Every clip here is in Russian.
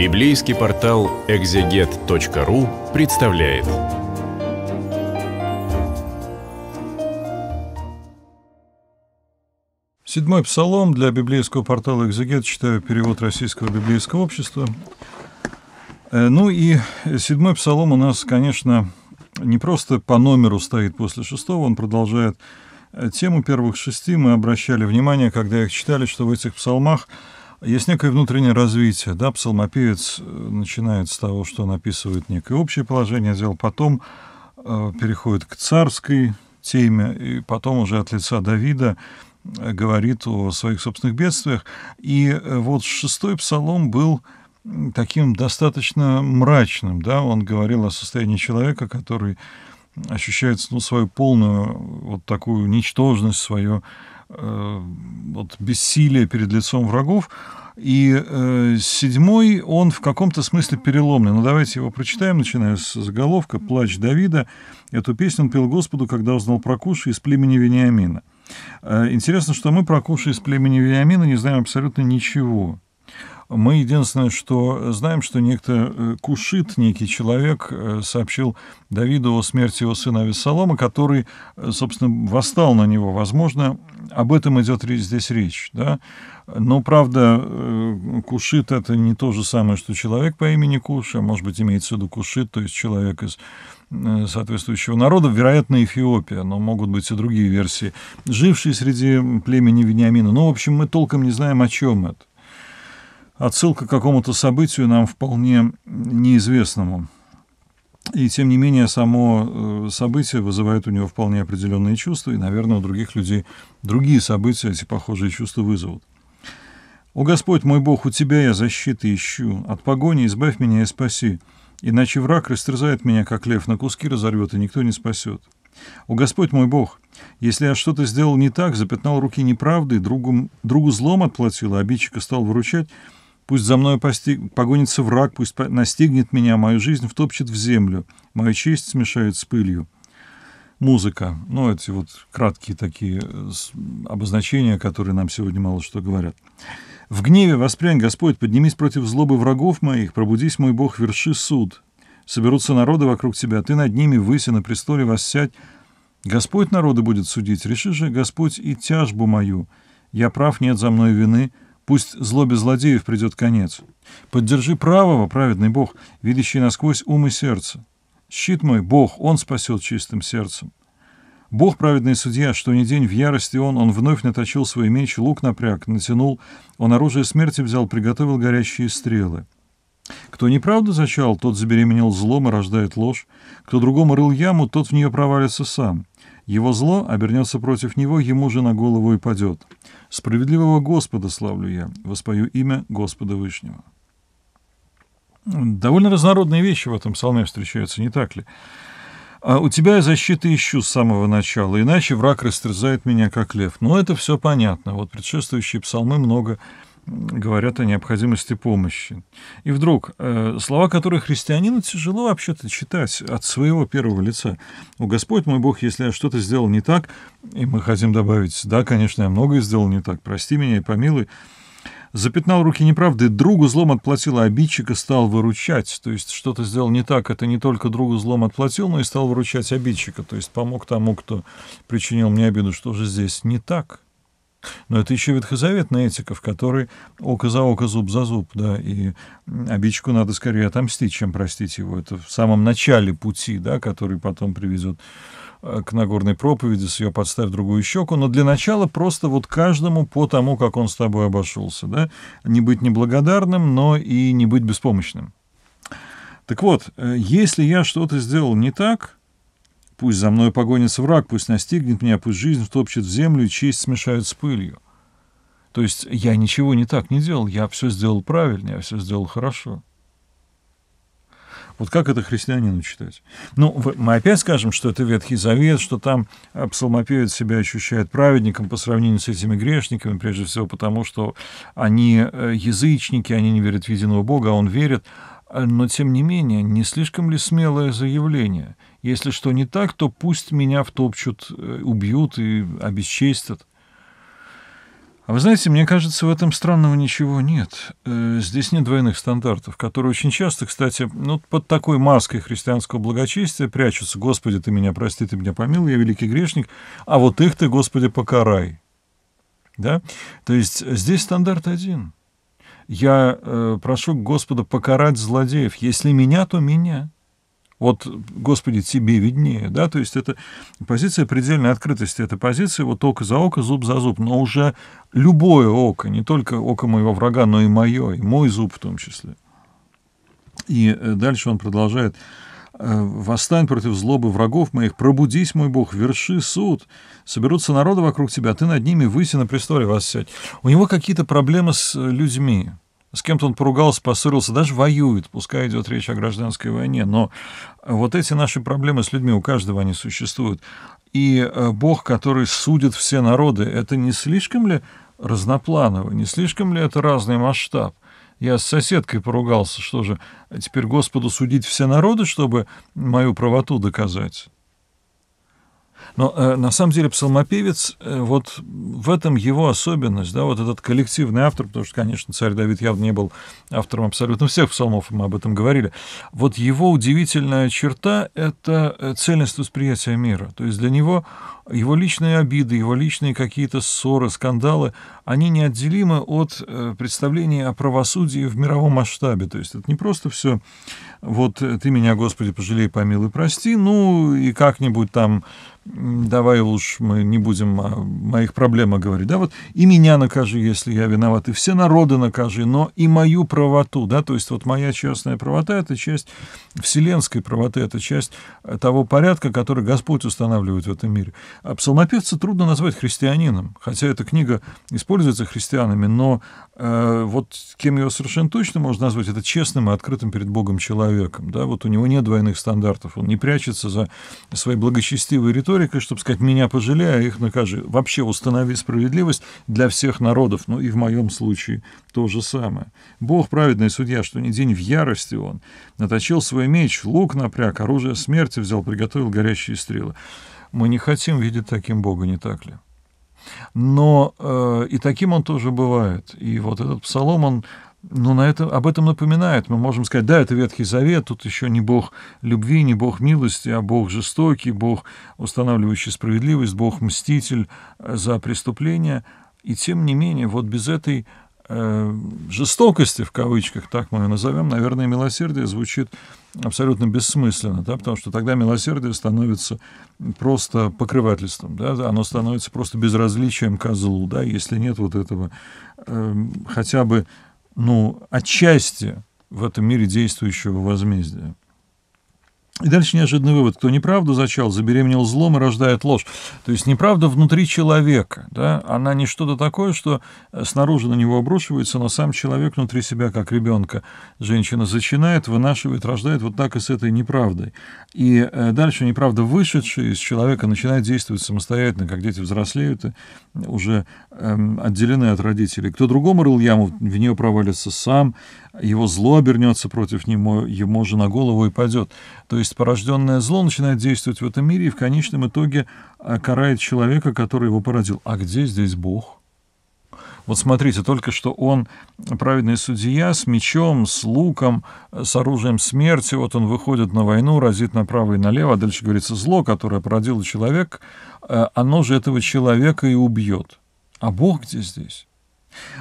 Библейский портал экзегет.ру представляет. Седьмой псалом для библейского портала «Экзегет», читаю перевод Российского библейского общества. Ну и седьмой псалом у нас, конечно, не просто по номеру стоит после шестого, он продолжает тему первых шести. Мы обращали внимание, когда их читали, что в этих псалмах есть некое внутреннее развитие. Да? Псалмопевец начинает с того, что он описывает некое общее положение дел, потом переходит к царской теме, и потом уже от лица Давида говорит о своих собственных бедствиях. И вот шестой псалом был таким достаточно мрачным, да, он говорил о состоянии человека, который ощущает, ну, свою полную вот такую ничтожность, свое вот бессилие перед лицом врагов. И седьмой, он в каком-то смысле переломный. Ну, давайте его прочитаем, начиная с заголовка «Плач Давида». Эту песню он пел Господу, когда узнал про Куши из племени Вениамина. Интересно, что мы про Куши из племени Вениамина не знаем абсолютно ничего. Мы единственное, что знаем, что некто Кушит, некий человек, сообщил Давиду о смерти его сына Авессалома, который, собственно, восстал на него. Возможно, об этом идет здесь речь. Да? Но, правда, Кушит — это не то же самое, что человек по имени Куш, а, может быть, имеется в виду Кушит, то есть человек из соответствующего народа, вероятно, Эфиопия, но могут быть и другие версии, жившие среди племени Вениамина. Ну, в общем, мы толком не знаем, о чем это. Отсылка к какому-то событию нам вполне неизвестному. И, тем не менее, само событие вызывает у него вполне определенные чувства, и, наверное, у других людей другие события эти похожие чувства вызовут. «О Господь, мой Бог, у Тебя я защиты ищу. От погони избавь меня и спаси. Иначе враг растерзает меня, как лев, на куски разорвет, и никто не спасет. О Господь, мой Бог, если я что-то сделал не так, запятнал руки неправдой, другу злом отплатил, а обидчика стал выручать, пусть за мной погонится враг, пусть настигнет меня, мою жизнь втопчет в землю, мою честь смешает с пылью». Музыка. Ну, эти вот краткие такие обозначения, которые нам сегодня мало что говорят. «В гневе воспрянь, Господь, поднимись против злобы врагов моих, пробудись, мой Бог, верши суд. Соберутся народы вокруг тебя, ты над ними выси, на престоле воссядь. Господь народы будет судить, реши же, Господь, и тяжбу мою. Я прав, нет за мной вины». Пусть злобе злодеев придет конец. Поддержи правого, праведный Бог, видящий насквозь ум и сердце. Щит мой, Бог, Он спасет чистым сердцем. Бог, праведный судья, что ни день в ярости Он вновь наточил свой меч, лук напряг, натянул, Он оружие смерти взял, приготовил горящие стрелы. Кто неправду зачал, тот забеременел злом и рождает ложь. Кто другому рыл яму, тот в нее провалится сам. Его зло обернется против него, ему же на голову и падет. Справедливого Господа славлю я, воспою имя Господа Вышнего. Довольно разнородные вещи в этом псалме встречаются, не так ли? А у тебя защиты ищу с самого начала, иначе враг растерзает меня, как лев. Но это все понятно. Вот предшествующие псалмы много говорят о необходимости помощи. И вдруг слова, которые христианину тяжело вообще-то читать от своего первого лица. «О Господь, мой Бог, если я что-то сделал не так», и мы хотим добавить, да, конечно, я многое сделал не так, прости меня и помилуй. «Запятнал руки неправды, другу злом отплатил, а обидчика стал выручать». То есть что-то сделал не так, это не только другу злом отплатил, но и стал выручать обидчика. То есть помог тому, кто причинил мне обиду, что же здесь не так. Но это еще ветхозаветная этика, в которой око за око, зуб за зуб, да, и обидчику надо скорее отомстить, чем простить его. Это в самом начале пути, да, который потом приведет к Нагорной проповеди с ее «Подставь другую щеку», но для начала просто вот каждому по тому, как он с тобой обошелся, да, не быть неблагодарным, но и не быть беспомощным. Так вот, если я что-то сделал не так, пусть за мной погонится враг, пусть настигнет меня, пусть жизнь втопчет в землю, и честь смешают с пылью. То есть я ничего не так не делал, я все сделал правильно, я все сделал хорошо. Вот как это христианину читать? Ну, мы опять скажем, что это Ветхий Завет, что там псалмопевец себя ощущает праведником по сравнению с этими грешниками, прежде всего потому, что они язычники, они не верят в единого Бога, а он верит. Но, тем не менее, не слишком ли смелое заявление? Если что не так, то пусть меня втопчут, убьют и обесчестят. А вы знаете, мне кажется, в этом странного ничего нет. Здесь нет двойных стандартов, которые очень часто, кстати, ну, под такой маской христианского благочестия прячутся. «Господи, ты меня прости, ты меня помилуй, я великий грешник, а вот их ты, Господи, покарай». Да? То есть здесь стандарт один. Я прошу Господа покарать злодеев. Если меня, то меня. Вот, Господи, тебе виднее, да, то есть это позиция предельной открытости, это позиция вот око за око, зуб за зуб, но уже любое око, не только око моего врага, но и мое, и мой зуб в том числе. И дальше он продолжает: «Восстань против злобы врагов моих, пробудись, мой Бог, верши суд, соберутся народы вокруг тебя, а ты над ними выйти на престоле воссядь». У него какие-то проблемы с людьми. С кем-то он поругался, поссорился, даже воюет, пускай идет речь о гражданской войне. Но вот эти наши проблемы с людьми, у каждого они существуют. И Бог, который судит все народы, это не слишком ли разнопланово, не слишком ли это разный масштаб? Я с соседкой поругался, что же, теперь Господу судить все народы, чтобы мою правоту доказать? Но на самом деле псалмопевец, вот в этом его особенность, да, вот этот коллективный автор, потому что, конечно, царь Давид явно не был автором абсолютно всех псалмов, и мы об этом говорили. Вот его удивительная черта — это цельность восприятия мира. То есть для него его личные обиды, его личные какие-то ссоры, скандалы, они неотделимы от представления о правосудии в мировом масштабе. То есть это не просто все «вот ты меня, Господи, пожалей, помилуй, прости, ну и как-нибудь там давай уж мы не будем о моих проблемах говорить, да, вот и меня накажи, если я виноват, и все народы накажи, но и мою правоту, да, то есть вот моя частная правота — это часть вселенской правоты, это часть того порядка, который Господь устанавливает в этом мире». А псалмопевца трудно назвать христианином, хотя эта книга используется христианами, но вот кем ее совершенно точно можно назвать, это честным и открытым перед Богом человеком, да, вот у него нет двойных стандартов, он не прячется за свои благочестивые ритуалы, чтобы сказать: «Меня пожалей, а их накажи». Вообще установи справедливость для всех народов. Ну и в моем случае то же самое. «Бог праведный судья, что ни день в ярости он. Наточил свой меч, лук напряг, оружие смерти взял, приготовил горящие стрелы». Мы не хотим видеть таким Бога, не так ли? Но и таким он тоже бывает. И вот этот псалом, он... Но об этом напоминает. Мы можем сказать: да, это Ветхий Завет, тут еще не Бог любви, не Бог милости, а Бог жестокий, Бог, устанавливающий справедливость, Бог мститель за преступления. И тем не менее, вот без этой жестокости, в кавычках, так мы ее назовем, наверное, милосердие звучит абсолютно бессмысленно, да, потому что тогда милосердие становится просто покрывательством, да, оно становится просто безразличием ко злу, да, если нет вот этого хотя бы, ну, отчасти в этом мире действующего возмездия. И дальше неожиданный вывод: кто неправду зачал, забеременел злом и рождает ложь. То есть неправда внутри человека, да? Она не что-то такое, что снаружи на него обрушивается, но сам человек внутри себя, как ребенка, женщина зачинает, вынашивает, рождает, вот так и с этой неправдой. И дальше неправда, вышедшая из человека, начинает действовать самостоятельно, как дети взрослеют и уже отделены от родителей. Кто другому рыл яму, в нее провалится сам, его зло обернется против него, ему же на голову и падет. То есть порожденное зло начинает действовать в этом мире и в конечном итоге карает человека, который его породил. А где здесь Бог? Вот смотрите, только что он, праведный судья, с мечом, с луком, с оружием смерти, вот он выходит на войну, разит направо и налево, а дальше говорится: зло, которое породило человек, оно же этого человека и убьет. А Бог где здесь?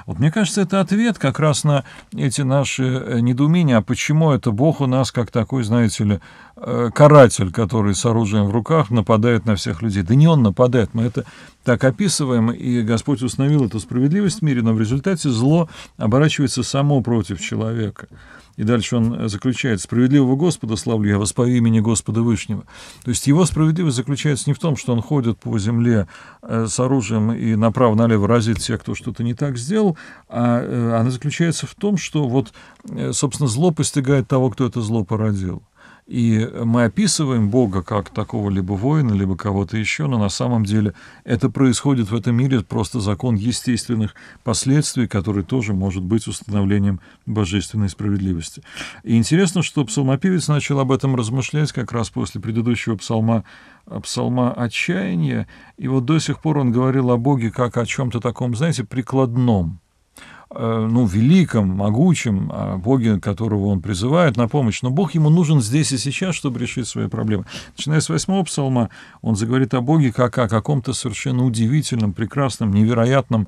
Вот мне кажется, это ответ как раз на эти наши недоумения, а почему это Бог у нас как такой, знаете ли, каратель, который с оружием в руках нападает на всех людей. Да не он нападает, мы это так описываем, и Господь установил эту справедливость в мире, но в результате зло оборачивается само против человека. И дальше он заключает: «Справедливого Господа славлю я, воспою имени Господа Вышнего». То есть его справедливость заключается не в том, что он ходит по земле с оружием и направо-налево разит всех, кто что-то не так сделал, а она заключается в том, что вот, собственно, зло постигает того, кто это зло породил. И мы описываем Бога как такого либо воина, либо кого-то еще, но на самом деле это происходит в этом мире, просто закон естественных последствий, который тоже может быть установлением божественной справедливости. И интересно, что псалмопевец начал об этом размышлять как раз после предыдущего псалма отчаяния, и вот до сих пор он говорил о Боге как о чем-то таком, знаете, прикладном. Ну, великом, могучем, о Боге, которого он призывает на помощь. Но Бог ему нужен здесь и сейчас, чтобы решить свои проблемы. Начиная с 8-го псалма, он заговорит о Боге как о каком-то совершенно удивительном, прекрасном, невероятном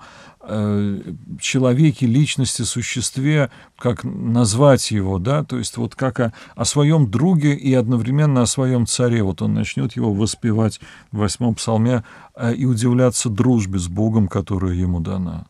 человеке, личности, существе, как назвать его, да, то есть вот как о своем друге и одновременно о своем царе. Вот он начнет его воспевать в 8-м псалме и удивляться дружбе с Богом, которая ему дана.